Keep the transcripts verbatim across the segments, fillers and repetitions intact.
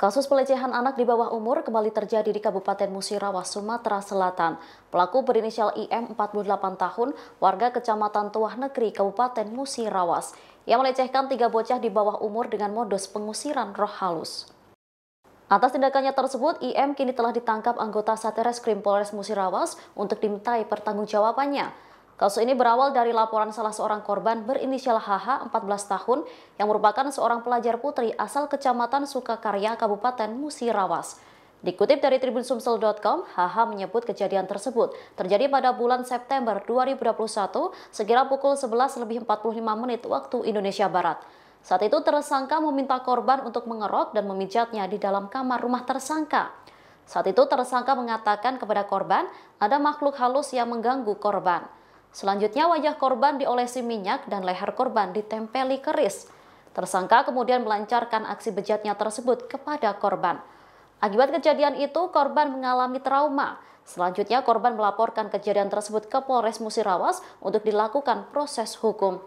Kasus pelecehan anak di bawah umur kembali terjadi di Kabupaten Musi Rawas, Sumatera Selatan. Pelaku berinisial I M, empat puluh delapan tahun, warga Kecamatan Tuah Negeri, Kabupaten Musi Rawas. Ia melecehkan tiga bocah di bawah umur dengan modus pengusiran roh halus. Atas tindakannya tersebut, I M kini telah ditangkap anggota Satreskrim Polres Musi Rawas untuk dimintai pertanggungjawabannya. Kasus ini berawal dari laporan salah seorang korban berinisial H H, empat belas tahun, yang merupakan seorang pelajar putri asal Kecamatan Sukakarya, Kabupaten Musi Rawas. Dikutip dari Tribun Sumsel dot com, H H menyebut kejadian tersebut terjadi pada bulan September dua ribu dua puluh satu sekira pukul sebelas lebih empat puluh lima menit waktu Indonesia Barat. Saat itu tersangka meminta korban untuk mengerok dan memijatnya di dalam kamar rumah tersangka. Saat itu tersangka mengatakan kepada korban ada makhluk halus yang mengganggu korban. Selanjutnya wajah korban diolesi minyak dan leher korban ditempeli keris. Tersangka kemudian melancarkan aksi bejatnya tersebut kepada korban. Akibat kejadian itu korban mengalami trauma. Selanjutnya korban melaporkan kejadian tersebut ke Polres Musi Rawas untuk dilakukan proses hukum.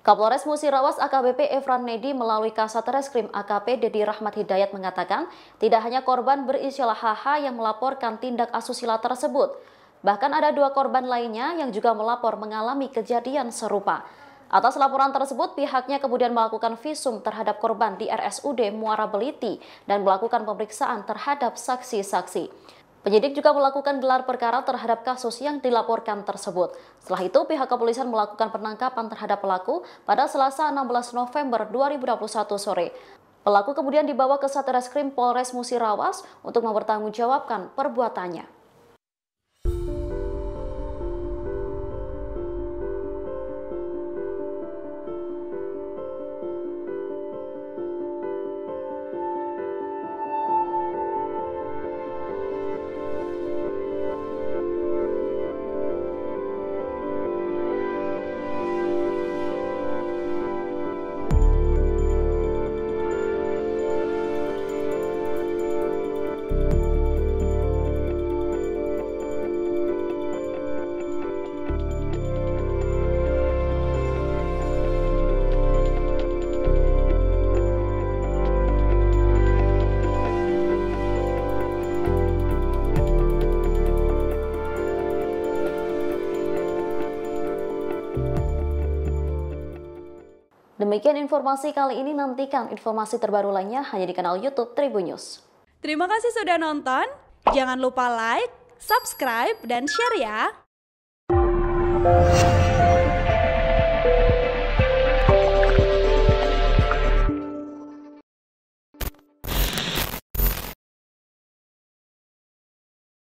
Kapolres Musi Rawas A K B P Efrannedy melalui Kasatreskrim A K P Dedi Rahmat Hidayat mengatakan tidak hanya korban berinisial H H yang melaporkan tindak asusila tersebut. Bahkan ada dua korban lainnya yang juga melapor mengalami kejadian serupa. Atas laporan tersebut, pihaknya kemudian melakukan visum terhadap korban di R S U D Muara Beliti dan melakukan pemeriksaan terhadap saksi-saksi. Penyidik juga melakukan gelar perkara terhadap kasus yang dilaporkan tersebut. Setelah itu, pihak kepolisian melakukan penangkapan terhadap pelaku pada Selasa enam belas November dua ribu dua puluh satu sore. Pelaku kemudian dibawa ke Satreskrim Polres Musi Rawas untuk mempertanggungjawabkan perbuatannya. Demikian informasi kali ini, nantikan informasi terbaru lainnya hanya di kanal YouTube Tribun News. Terima kasih sudah nonton, jangan lupa like, subscribe, dan share ya!